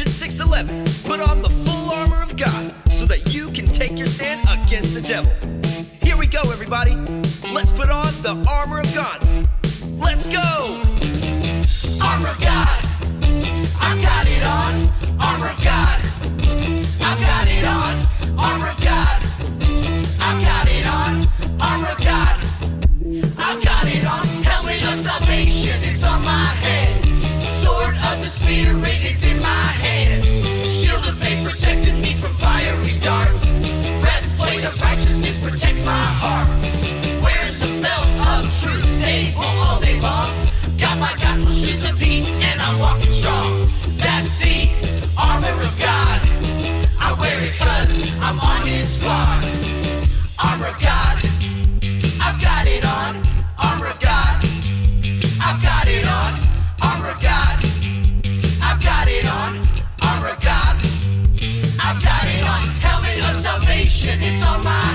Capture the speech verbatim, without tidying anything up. Ephesians six eleven, put on the full armor of God so that you can take your stand against the devil. Here we go, everybody. Let's put on the armor of God. Let's go. Armor of God. I've got it on. Armor of God. I've got it on. Armor of God. I've got it on. Armor of God. I've got it on. Helmet of salvation. It's on my head. Sword of the Spirit. It's in my hand. Shield of faith protected me from fiery darts. Breastplate of righteousness protects my heart. Wearing the belt of truth, stable all day long. Got my gospel shoes of peace and I'm walking strong. That's the armor of God. I wear it 'cause I'm on His squad. Armor of God. I've got it on. Armor of God. I've got it on. Armor of God. I've got it on. Armor of God. I've got it on. Helmet of salvation. It's on my